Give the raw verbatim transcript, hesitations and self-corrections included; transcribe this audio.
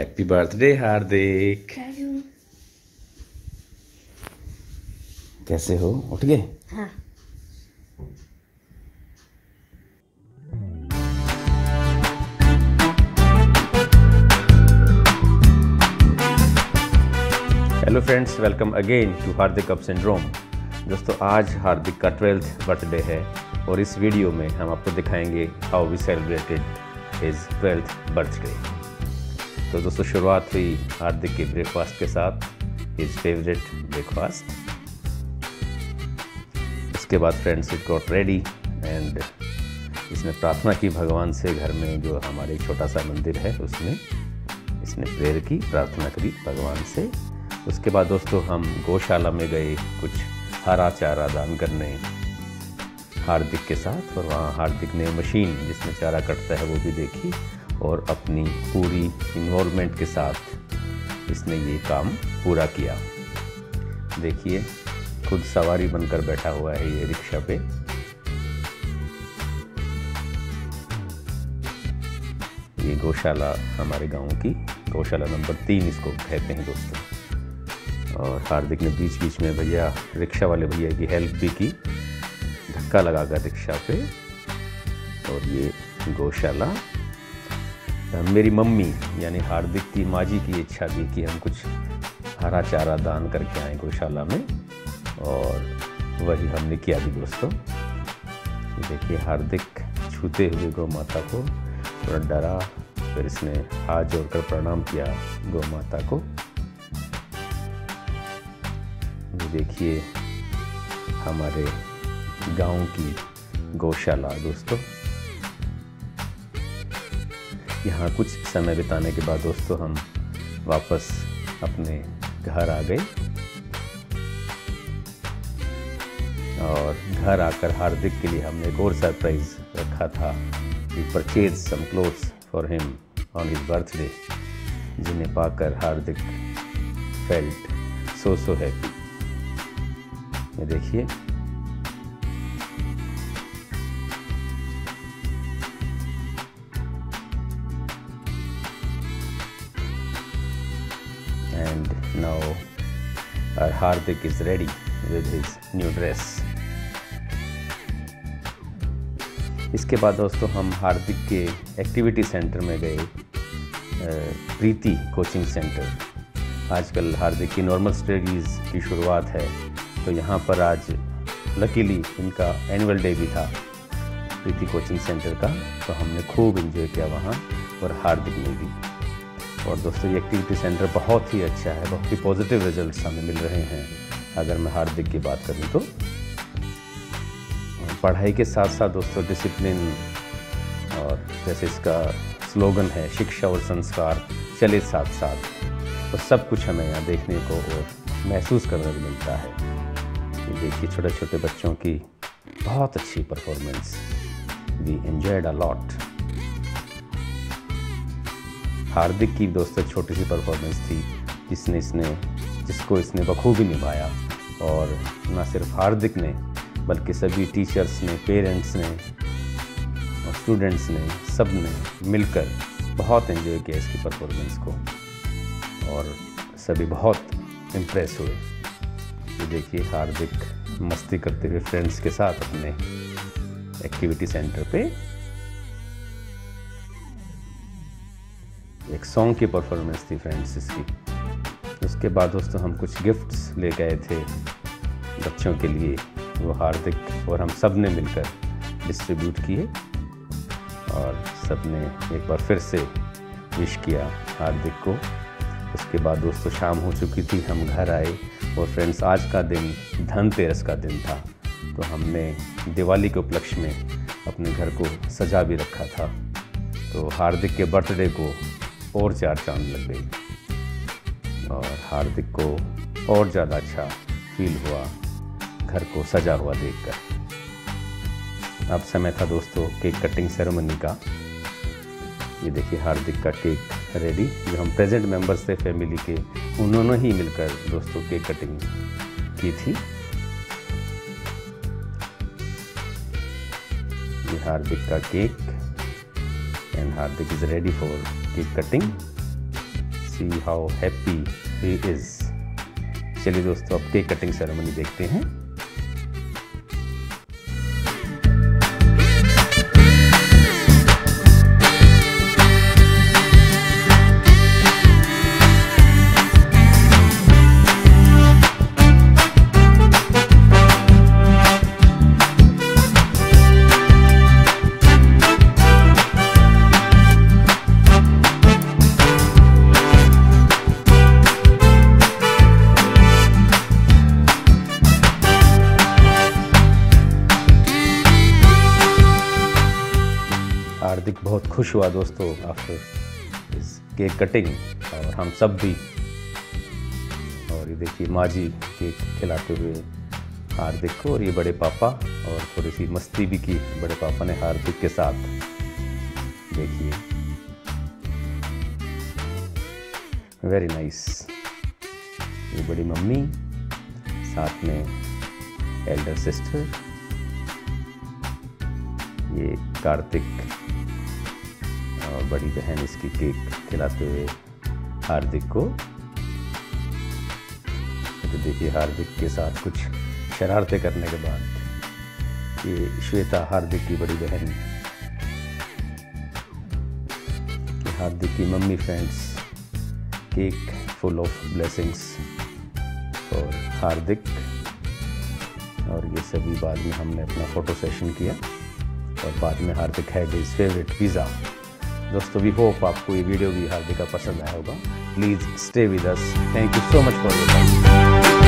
Happy birthday हार्दिक। कैसे हो, उठ गए? हाँ। Hello friends, welcome again to Hardik up syndrome. दोस्तों, आज हार्दिक का ट्वेल्थ बर्थडे है और इस वीडियो में हम आपको दिखाएंगे how we celebrated his twelfth birthday. तो दोस्तों, शुरुआत हुई हार्दिक के ब्रेकफास्ट के साथ, हिज फेवरेट ब्रेकफास्ट। उसके बाद friends it got ready and इसने प्रार्थना की भगवान से, घर में जो हमारे छोटा सा मंदिर है उसमें इसने प्रेयर की, प्रार्थना करी भगवान से। उसके बाद दोस्तों हम गौशाला में गए कुछ हरा चारा दान करने हार्दिक के साथ, और वहाँ हार्दिक ने मशीन जिसमें चारा कटता है वो भी देखी और अपनी पूरी इन्वॉल्वमेंट के साथ इसने ये काम पूरा किया। देखिए, खुद सवारी बनकर बैठा हुआ है ये रिक्शा पे। ये गौशाला हमारे गांव की, गौशाला नंबर तीन इसको कहते हैं दोस्तों। और हार्दिक ने बीच बीच में भैया रिक्शा वाले भैया की हेल्प भी की, धक्का लगाकर रिक्शा पे। और ये गौशाला, मेरी मम्मी यानी हार्दिक की माँ जी की इच्छा थी कि हम कुछ हरा चारा दान करके आए गौशाला में, और वही हमने किया भी दोस्तों। देखिए हार्दिक छूते हुए गौ माता को थोड़ा डरा, फिर इसने हाथ जोड़कर प्रणाम किया गौ माता को। देखिए हमारे गांव की गौशाला दोस्तों। यहाँ कुछ समय बिताने के बाद दोस्तों हम वापस अपने घर आ गए, और घर आकर हार्दिक के लिए हमने एक और सरप्राइज़ रखा था कि purchase some clothes for him on his birthday, जिन्हें पाकर Hardik felt so so happy. देखिए and now our Hardik is ready with his new dress. इसके बाद दोस्तों हम हार्दिक के एक्टिविटी सेंटर में गए, प्रीति कोचिंग सेंटर। आजकल हार्दिक की नॉर्मल स्टडीज़ की शुरुआत है, तो यहाँ पर आज लकीली इनका एनुअल डे भी था प्रीति कोचिंग सेंटर का, तो हमने खूब इन्जॉय किया वहाँ और हार्दिक ने भी। और दोस्तों ये एक्टिविटी सेंटर बहुत ही अच्छा है, बहुत ही पॉजिटिव रिजल्ट्स हमें मिल रहे हैं अगर मैं हार्दिक की बात करूँ तो। पढ़ाई के साथ साथ दोस्तों डिसिप्लिन, और जैसे इसका स्लोगन है शिक्षा और संस्कार चले साथ साथ, तो सब कुछ हमें यहाँ देखने को और महसूस करने को मिलता है। ये देखिए छोटे छोटे बच्चों की बहुत अच्छी performance, we enjoyed a lot. Hardik की दोस्तों छोटी सी परफॉर्मेंस थी जिसने इसने जिसको इसने बखूबी निभाया, और ना सिर्फ हार्दिक ने बल्कि सभी टीचर्स ने, पेरेंट्स ने और स्टूडेंट्स ने, सब ने मिलकर बहुत एंजॉय किया इसकी परफॉर्मेंस को, और सभी बहुत इम्प्रेस हुए। ये देखिए हार्दिक मस्ती करते हुए फ्रेंड्स के साथ अपने एक्टिविटी सेंटर पे। एक सॉन्ग की परफॉर्मेंस थी फ्रेंड्स इसकी। उसके बाद दोस्तों हम कुछ गिफ्ट्स ले गए थे बच्चों के लिए, वो हार्दिक और हम सब ने मिलकर डिस्ट्रीब्यूट किए, और सब ने एक बार फिर से विश किया हार्दिक को। उसके बाद दोस्तों शाम हो चुकी थी, हम घर आए, और फ्रेंड्स आज का दिन धनतेरस का दिन था, तो हमने दिवाली के उपलक्ष्य में अपने घर को सजा भी रखा था, तो हार्दिक के बर्थडे को और चार चांद लग गई, और हार्दिक को और ज़्यादा अच्छा फील हुआ घर को सजा हुआ देखकर। अब समय था दोस्तों केक कटिंग सेरेमनी का। ये देखिए हार्दिक का केक रेडी, जो हम प्रेजेंट मेंबर्स थे फैमिली के, उन्होंने ही मिलकर दोस्तों केक कटिंग की थी। ये हार्दिक का cake, Hardik is ready for cake cutting. see how happy he is. चलिए दोस्तों अब केक कटिंग सेरेमनी देखते हैं। हार्दिक बहुत खुश हुआ दोस्तों आफ्टर इस केक कटिंग, और हम सब भी। और ये देखिए माँ जी केक खिलाते हुए हार्दिक को, और ये बड़े पापा, और थोड़ी सी मस्ती भी की बड़े पापा ने हार्दिक के साथ। देखिए वेरी नाइस। ये बड़ी मम्मी, साथ में एल्डर सिस्टर, ये कार्तिक और बड़ी बहन इसकी केक खिलाते हुए हार्दिक को। तो देखिए हार्दिक के साथ कुछ शरारतें करने के बाद ये श्वेता हार्दिक की बड़ी बहन, हार्दिक की mummy friends, cake full of blessings और हार्दिक। और ये सभी बाद में हमने अपना फ़ोटो सेशन किया और बाद में Hardik had his favourite pizza. दोस्तों वी होप आपको ये वीडियो भी हार्दिक का पसंद आया होगा। Please stay with us. Thank you so much for your time.